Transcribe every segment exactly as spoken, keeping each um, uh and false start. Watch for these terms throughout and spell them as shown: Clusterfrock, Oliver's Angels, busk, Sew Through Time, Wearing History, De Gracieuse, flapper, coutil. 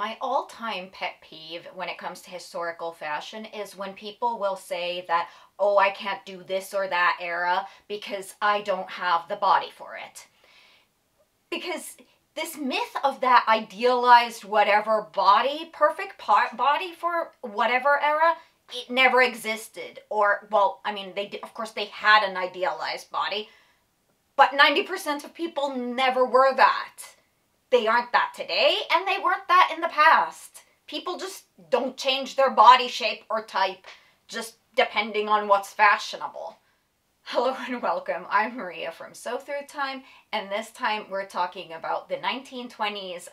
My all-time pet peeve when it comes to historical fashion is when people will say that, oh, I can't do this or that era because I don't have the body for it. Because this myth of that idealized whatever body, perfect body for whatever era, it never existed. Or, well, I mean, they did, of course they had an idealized body, but ninety percent of people never were that. They aren't that today, and they weren't that in the past. People just don't change their body shape or type, just depending on what's fashionable. Hello and welcome, I'm Maria from Sew Through Time, and this time we're talking about the nineteen twenties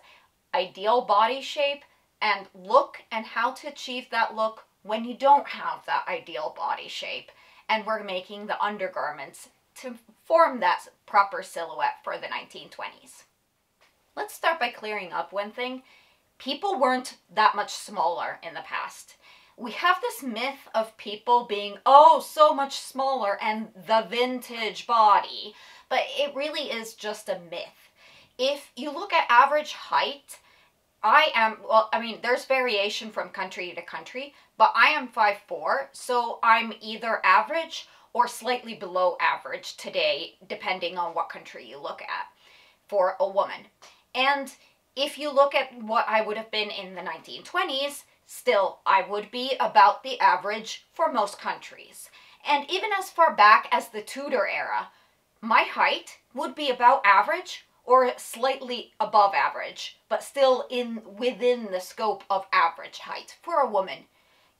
ideal body shape and look and how to achieve that look when you don't have that ideal body shape. And we're making the undergarments to form that proper silhouette for the nineteen twenties. Let's start by clearing up one thing. People weren't that much smaller in the past. We have this myth of people being, oh, so much smaller and the vintage body, but it really is just a myth. If you look at average height, I am, well, I mean, there's variation from country to country, but I am five foot four, so I'm either average or slightly below average today, depending on what country you look at for a woman. And if you look at what I would have been in the nineteen twenties, still, I would be about the average for most countries. And even as far back as the Tudor era, my height would be about average or slightly above average, but still in within the scope of average height for a woman,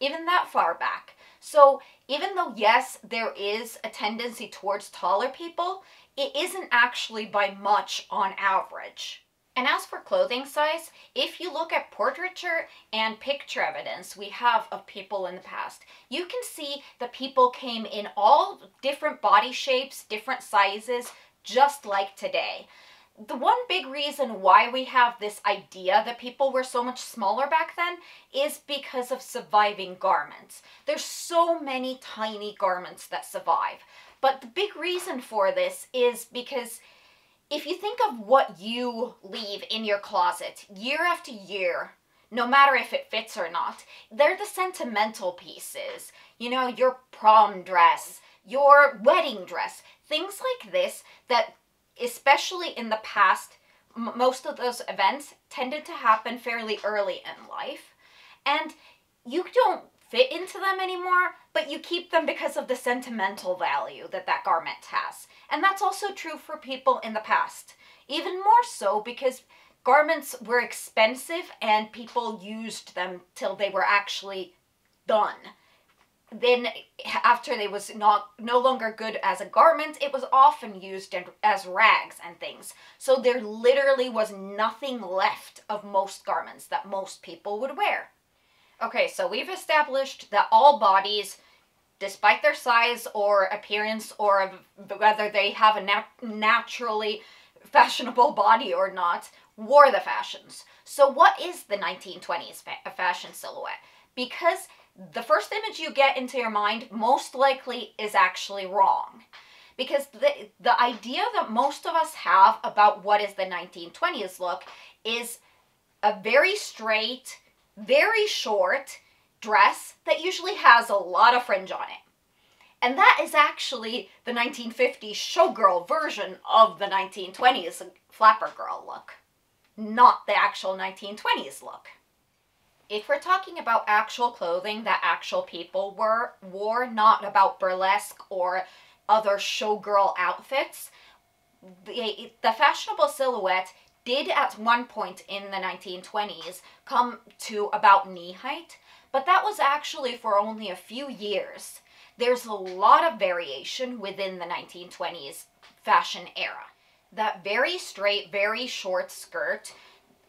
even that far back. So even though, yes, there is a tendency towards taller people, it isn't actually by much on average. And as for clothing size, if you look at portraiture and picture evidence we have of people in the past, you can see that people came in all different body shapes, different sizes, just like today. The one big reason why we have this idea that people were so much smaller back then is because of surviving garments. There's so many tiny garments that survive. But the big reason for this is because if you think of what you leave in your closet year after year, no matter if it fits or not, they're the sentimental pieces. You know, your prom dress, your wedding dress, things like this that, especially in the past, m most of those events tended to happen fairly early in life. And you don't fit into them anymore, but you keep them because of the sentimental value that that garment has. And that's also true for people in the past. Even more so because garments were expensive and people used them till they were actually done. Then after they was not, no longer good as a garment, it was often used as rags and things. So there literally was nothing left of most garments that most people would wear. Okay, so we've established that all bodies, despite their size or appearance or whether they have a nat naturally fashionable body or not, wore the fashions. So what is the nineteen twenties fa fashion silhouette? Because the first image you get into your mind most likely is actually wrong. Because the, the idea that most of us have about what is the nineteen twenties look is a very straight, very short dress that usually has a lot of fringe on it. And that is actually the nineteen fifties showgirl version of the nineteen twenties flapper girl look, not the actual nineteen twenties look. If we're talking about actual clothing that actual people were, wore, not about burlesque or other showgirl outfits, the, the fashionable silhouette did at one point in the nineteen twenties come to about knee height, but that was actually for only a few years. There's a lot of variation within the nineteen twenties fashion era. That very straight, very short skirt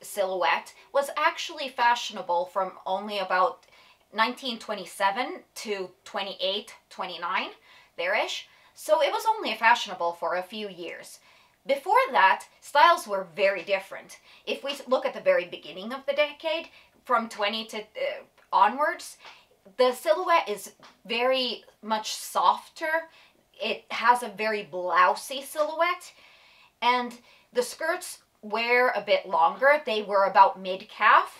silhouette was actually fashionable from only about nineteen twenty-seven to twenty-eight, twenty-nine, there-ish. So it was only fashionable for a few years. Before that, styles were very different. If we look at the very beginning of the decade, from twenty to uh, onwards, the silhouette is very much softer. It has a very blousy silhouette, and the skirts were a bit longer. They were about mid-calf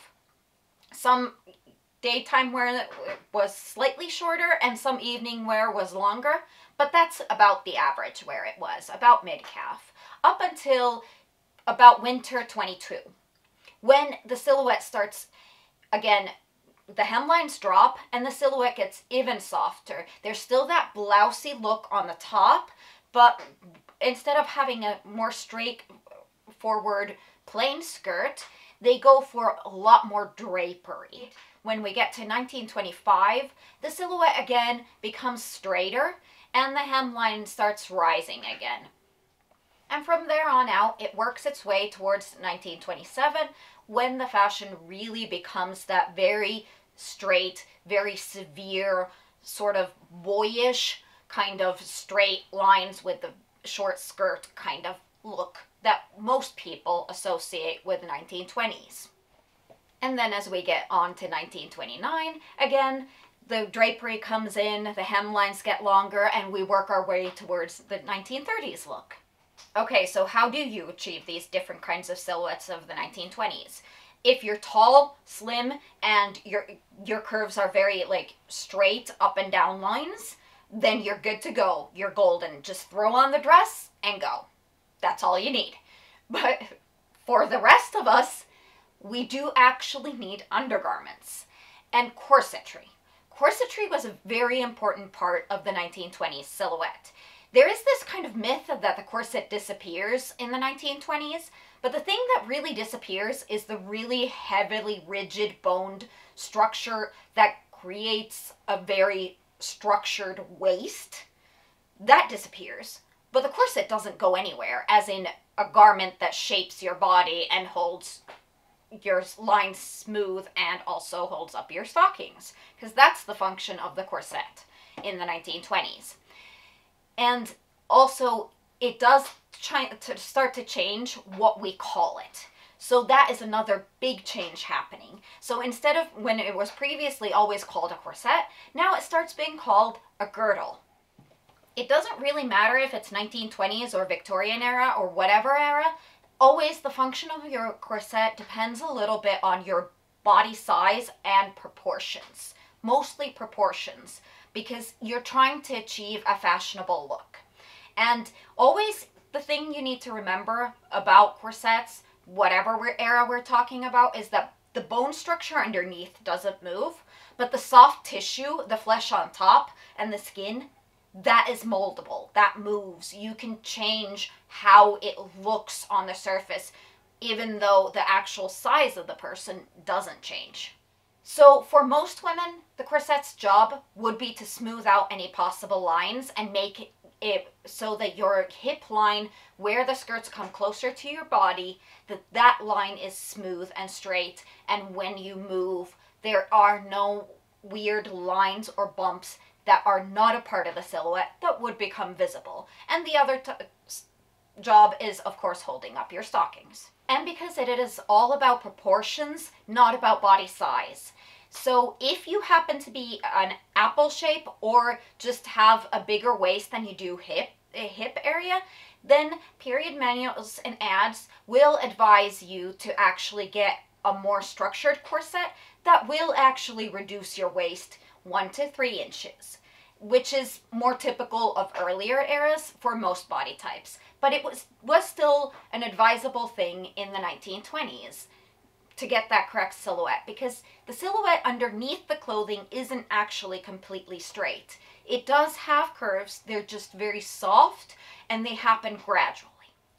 some daytime wear was slightly shorter and some evening wear was longer, but that's about the average where it was, about mid-calf, up until about winter twenty-two, when the silhouette starts, again, the hemlines drop and the silhouette gets even softer. There's still that blousy look on the top, but instead of having a more straightforward plain skirt, they go for a lot more drapery. When we get to nineteen twenty-five, the silhouette again becomes straighter and the hemline starts rising again. And from there on out, it works its way towards nineteen twenty-seven, when the fashion really becomes that very straight, very severe, sort of boyish kind of straight lines with the short skirt kind of look that most people associate with the nineteen twenties. And then as we get on to nineteen twenty-nine, again, the drapery comes in, the hemlines get longer, and we work our way towards the nineteen thirties look. Okay, so how do you achieve these different kinds of silhouettes of the nineteen twenties? If you're tall, slim, and your your curves are very like straight up and down lines, then you're good to go. You're golden. Just throw on the dress and go. That's all you need. But for the rest of us, we do actually need undergarments and corsetry. Corsetry was a very important part of the nineteen twenties silhouette. There is this kind of myth that the corset disappears in the nineteen twenties, but the thing that really disappears is the really heavily rigid boned structure that creates a very structured waist. That disappears, but the corset doesn't go anywhere, as in a garment that shapes your body and holds your lines smooth and also holds up your stockings, because that's the function of the corset in the nineteen twenties. And also, it does to start to change what we call it. So that is another big change happening. So instead of when it was previously always called a corset, now it starts being called a girdle. It doesn't really matter if it's nineteen twenties or Victorian era or whatever era. Always the function of your corset depends a little bit on your body size and proportions. Mostly proportions, because you're trying to achieve a fashionable look. And always the thing you need to remember about corsets, whatever we're, era we're talking about, is that the bone structure underneath doesn't move, but the soft tissue, the flesh on top, and the skin, that is moldable, that moves. You can change how it looks on the surface, even though the actual size of the person doesn't change. So for most women, the corset's job would be to smooth out any possible lines and make it so that your hip line, where the skirts come closer to your body, that that line is smooth and straight, and when you move, there are no weird lines or bumps that are not a part of the silhouette that would become visible. And the other t job is, of course, holding up your stockings. And because it is all about proportions, not about body size. So if you happen to be an apple shape or just have a bigger waist than you do hip, hip area, then period manuals and ads will advise you to actually get a more structured corset that will actually reduce your waist one to three inches, which is more typical of earlier eras for most body types. But it was, was still an advisable thing in the nineteen twenties to get that correct silhouette, because the silhouette underneath the clothing isn't actually completely straight. It does have curves, they're just very soft, and they happen gradually.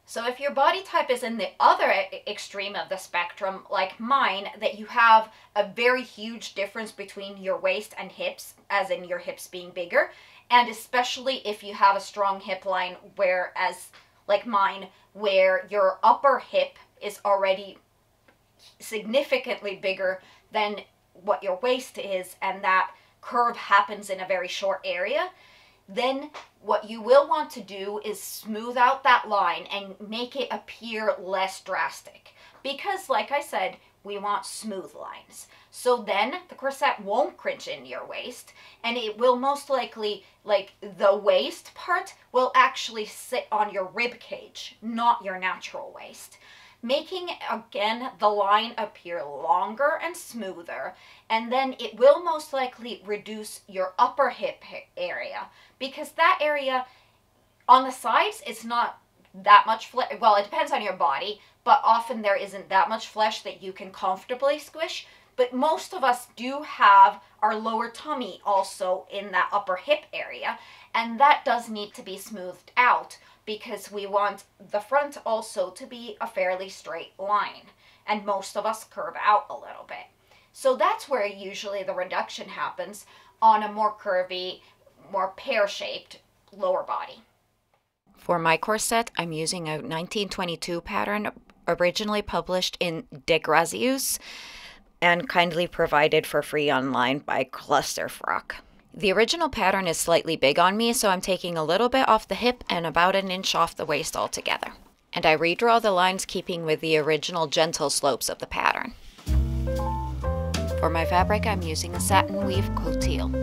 So if your body type is in the other extreme of the spectrum, like mine, that you have a very huge difference between your waist and hips, as in your hips being bigger, and especially if you have a strong hip line, whereas, like mine, where your upper hip is already significantly bigger than what your waist is, and that curve happens in a very short area, then what you will want to do is smooth out that line and make it appear less drastic. Because, like I said, we want smooth lines. So then the corset won't cringe in your waist, and it will most likely, like the waist part will actually sit on your rib cage, not your natural waist. making again the line appear longer and smoother, and then it will most likely reduce your upper hip area, because that area on the sides, it's not that much flesh. Well, it depends on your body, but often there isn't that much flesh that you can comfortably squish. But most of us do have our lower tummy also in that upper hip area, and that does need to be smoothed out because we want the front also to be a fairly straight line, and most of us curve out a little bit. So that's where usually the reduction happens on a more curvy, more pear-shaped lower body. For my corset, I'm using a nineteen twenty-two pattern originally published in De Gracieuse and kindly provided for free online by Clusterfrock. The original pattern is slightly big on me, so I'm taking a little bit off the hip and about an inch off the waist altogether. And I redraw the lines keeping with the original gentle slopes of the pattern. For my fabric, I'm using a satin weave coutil.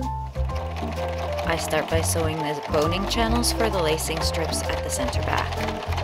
I start by sewing the boning channels for the lacing strips at the center back.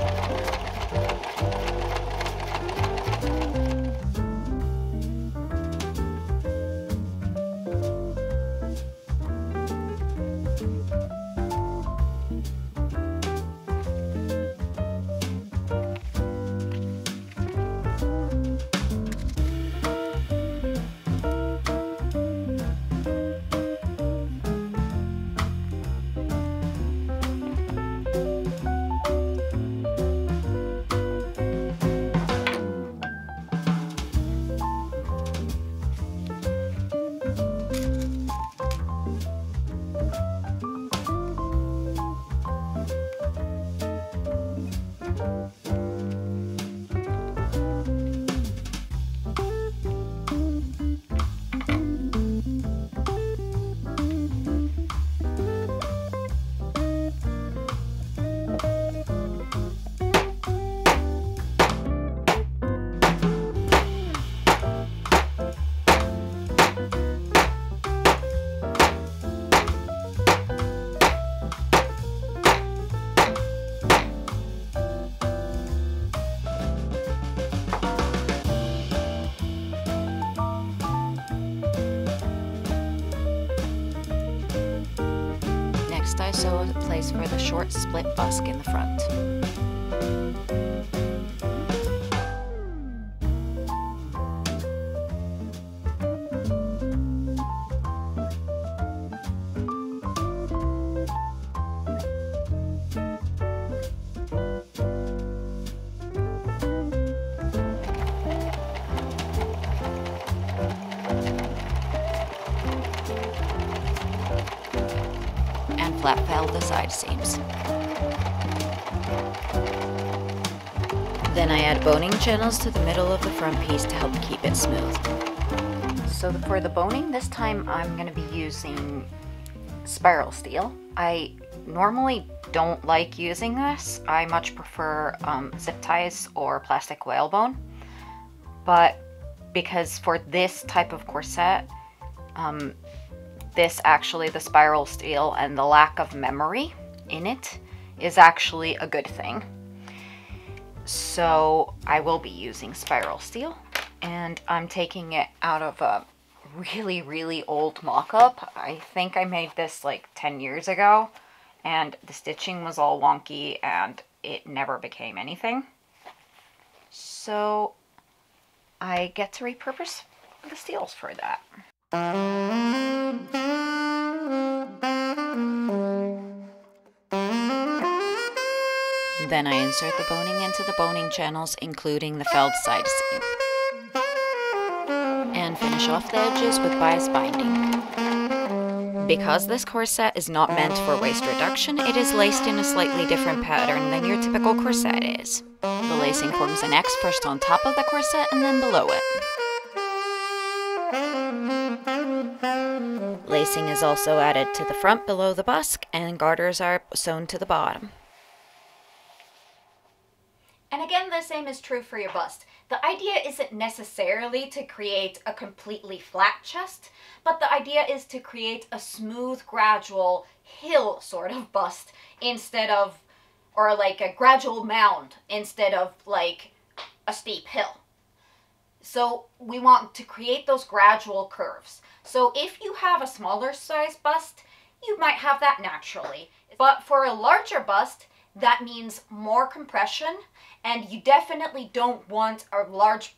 I sew a place for the short split busk in the front. Flat fell the side seams. Then I add boning channels to the middle of the front piece to help keep it smooth. So for the boning, this time I'm going to be using spiral steel. I normally don't like using this. I much prefer um, zip ties or plastic whalebone, but because for this type of corset, um, this actually, the spiral steel and the lack of memory in it is actually a good thing. So I will be using spiral steel, and I'm taking it out of a really, really old mock-up. I think I made this like ten years ago, and the stitching was all wonky and it never became anything. So I get to repurpose the steels for that. Then I insert the boning into the boning channels, including the felled side seam, and finish off the edges with bias binding. Because this corset is not meant for waist reduction, it is laced in a slightly different pattern than your typical corset is. The lacing forms an X first on top of the corset and then below it. Lacing is also added to the front below the busk, and garters are sewn to the bottom. And again, the same is true for your bust. The idea isn't necessarily to create a completely flat chest, but the idea is to create a smooth, gradual hill sort of bust instead of, or like a gradual mound instead of like a steep hill. So we want to create those gradual curves. So if you have a smaller size bust, you might have that naturally. But for a larger bust, that means more compression, and you definitely don't want a large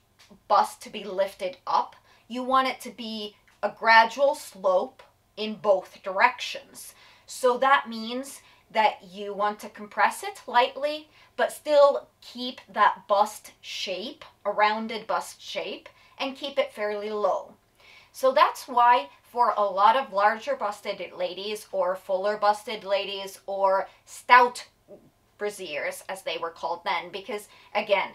bust to be lifted up. You want it to be a gradual slope in both directions. So that means that you want to compress it lightly, but still keep that bust shape, a rounded bust shape, and keep it fairly low. So that's why for a lot of larger busted ladies, or fuller busted ladies, or stout brassieres as they were called then, because again,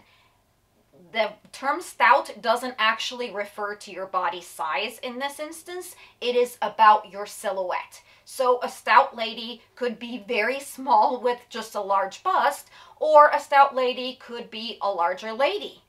the term stout doesn't actually refer to your body size in this instance. It is about your silhouette. So a stout lady could be very small with just a large bust, or a stout lady could be a larger lady.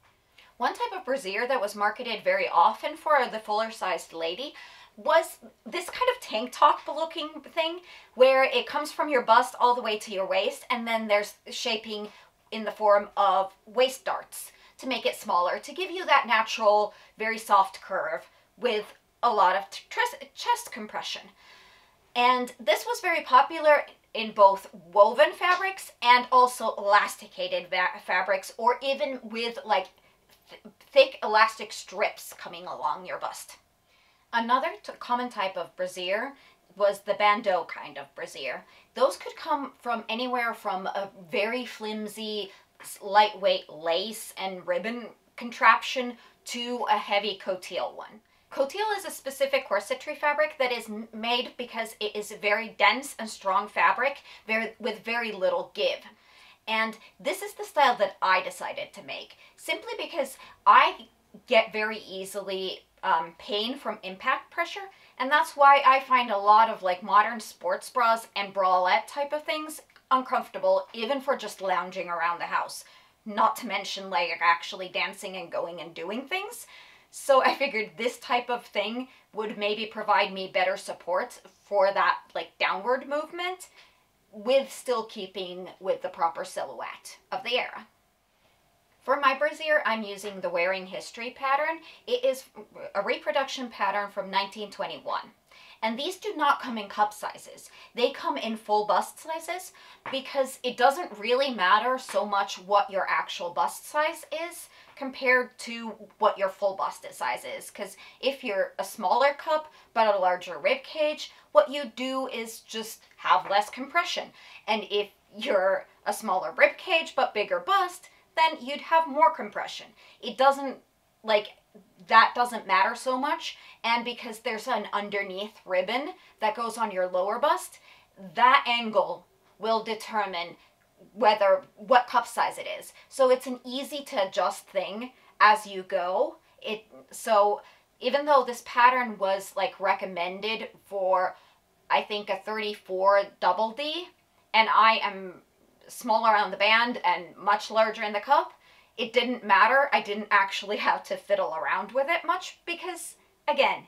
One type of brassiere that was marketed very often for the fuller-sized lady was this kind of tank top looking thing, where it comes from your bust all the way to your waist, and then there's shaping in the form of waist darts to make it smaller, to give you that natural, very soft curve with a lot of chest compression. And this was very popular in both woven fabrics and also elasticated fabrics, or even with like th thick elastic strips coming along your bust. Another common type of brassiere was the bandeau kind of brassiere. Those could come from anywhere from a very flimsy, lightweight lace and ribbon contraption to a heavy coutil one. Coutil is a specific corsetry fabric that is made because it is very dense and strong fabric, very, with very little give. And this is the style that I decided to make, simply because I get very easily um, pain from impact pressure, and that's why I find a lot of like modern sports bras and bralette type of things uncomfortable, even for just lounging around the house, not to mention like actually dancing and going and doing things. So I figured this type of thing would maybe provide me better support for that like downward movement, with still keeping with the proper silhouette of the era. For my brassiere, I'm using the Wearing History pattern. It is a reproduction pattern from nineteen twenty-one. And these do not come in cup sizes. They come in full bust sizes, because it doesn't really matter so much what your actual bust size is compared to what your full busted size is. Because if you're a smaller cup but a larger rib cage, what you do is just have less compression. And if you're a smaller rib cage but bigger bust, then you'd have more compression. It doesn't like that doesn't matter so much, and because there's an underneath ribbon that goes on your lower bust, that angle will determine whether what cup size it is. So it's an easy to adjust thing as you go. It so even though this pattern was like recommended for, I think, a thirty-four double D, and I am smaller on the band and much larger in the cup, it didn't matter. I didn't actually have to fiddle around with it much, because again,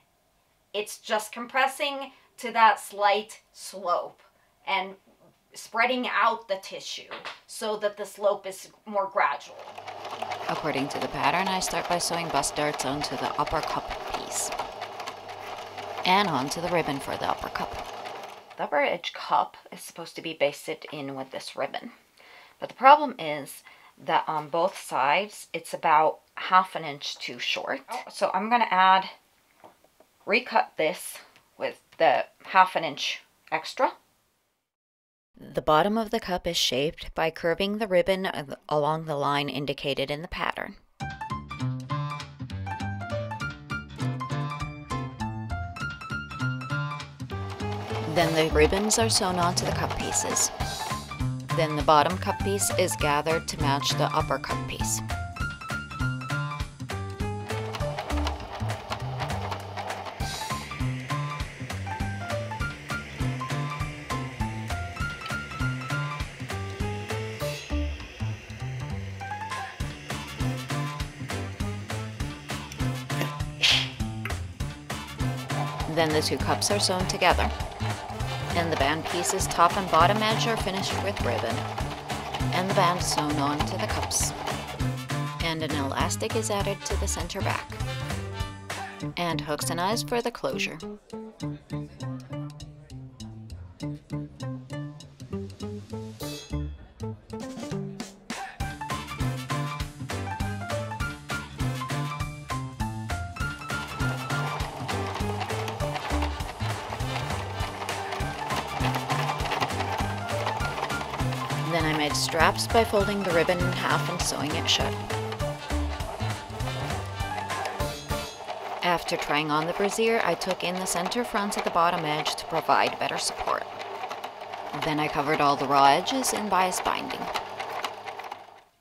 it's just compressing to that slight slope and spreading out the tissue so that the slope is more gradual. According to the pattern, I start by sewing bust darts onto the upper cup piece and onto the ribbon for the upper cup. The upper edge cup is supposed to be basted in with this ribbon, but the problem is that on both sides it's about half an inch too short. So I'm going to add, recut this with the half an inch extra. The bottom of the cup is shaped by curving the ribbon along the line indicated in the pattern. Then the ribbons are sewn onto the cup pieces. Then the bottom cup piece is gathered to match the upper cup piece. Then the two cups are sewn together, and the band pieces top and bottom edge are finished with ribbon, and the band sewn on to the cups. And and an elastic is added to the center back, and hooks and eyes for the closure. Then I made straps by folding the ribbon in half and sewing it shut. After trying on the brassiere, I took in the center front at the bottom edge to provide better support. Then I covered all the raw edges in bias binding.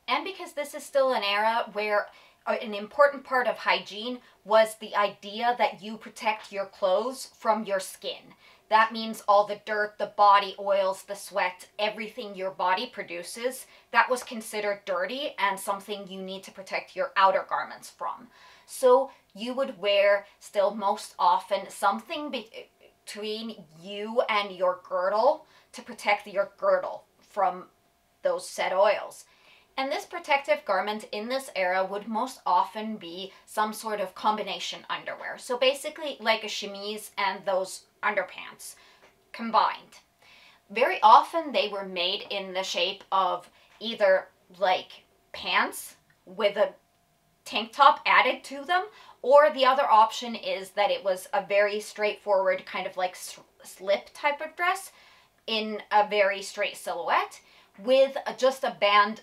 And because this is still an era where an important part of hygiene was the idea that you protect your clothes from your skin. That means all the dirt, the body oils, the sweat, everything your body produces, that was considered dirty and something you need to protect your outer garments from. So you would wear still most often something be between you and your girdle to protect your girdle from those said oils. And this protective garment in this era would most often be some sort of combination underwear. So basically like a chemise and those underpants combined. Very often they were made in the shape of either like pants with a tank top added to them, or the other option is that it was a very straightforward kind of like slip type of dress in a very straight silhouette with just a band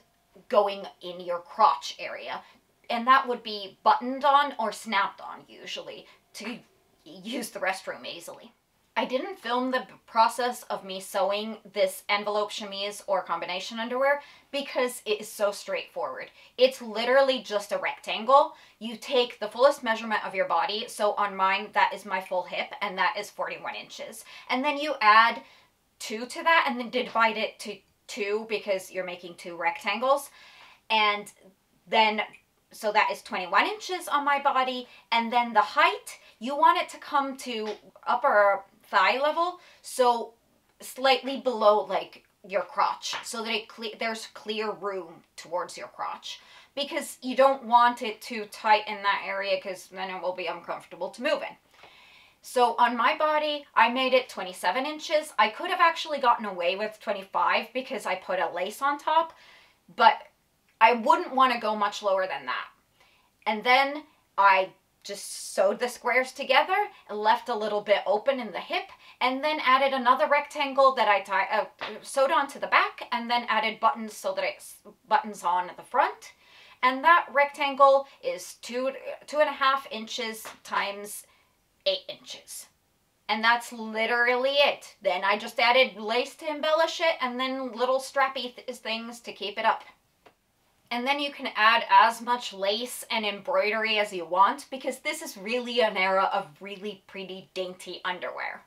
going in your crotch area, and that would be buttoned on or snapped on usually to use the restroom easily. I didn't film the process of me sewing this envelope chemise or combination underwear because it is so straightforward. It's literally just a rectangle. You take the fullest measurement of your body, so on mine that is my full hip and that is forty-one inches, and then you add two to that and then divide it to two because you're making two rectangles, and then so that is twenty-one inches on my body. And then the height, you want it to come to upper thigh level, so slightly below like your crotch, so that it cle- there's clear room towards your crotch, because you don't want it too tight in that area because then it will be uncomfortable to move in. So on my body, I made it twenty-seven inches. I could have actually gotten away with twenty-five because I put a lace on top, but I wouldn't want to go much lower than that. And then I just sewed the squares together and left a little bit open in the hip, and then added another rectangle that I tie, uh, sewed onto the back, and then added buttons so that it's buttons on at the front. And that rectangle is two, two and a half inches times eight inches. And that's literally it. Then I just added lace to embellish it, and then little strappy th things to keep it up. And then you can add as much lace and embroidery as you want, because this is really an era of really pretty dainty underwear.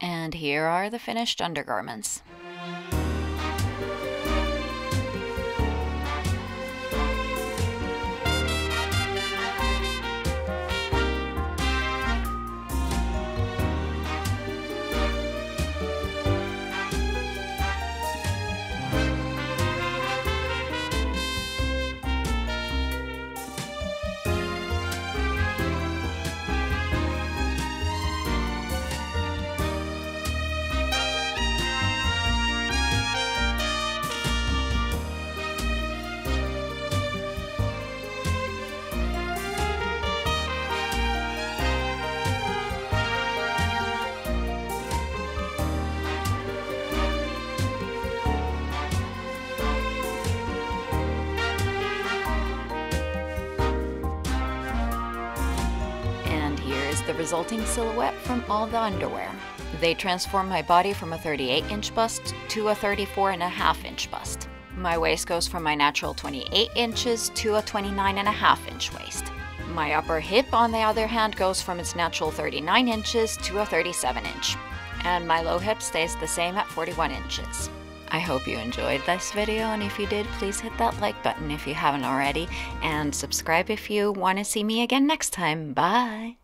And here are the finished undergarments. The resulting silhouette from all the underwear. They transform my body from a thirty-eight inch bust to a thirty-four and a half inch bust. My waist goes from my natural twenty-eight inches to a twenty-nine and a half inch waist. My upper hip, on the other hand, goes from its natural thirty-nine inches to a thirty-seven inch. And my low hip stays the same at forty-one inches. I hope you enjoyed this video, and if you did, please hit that like button if you haven't already, and subscribe if you want to see me again next time. Bye!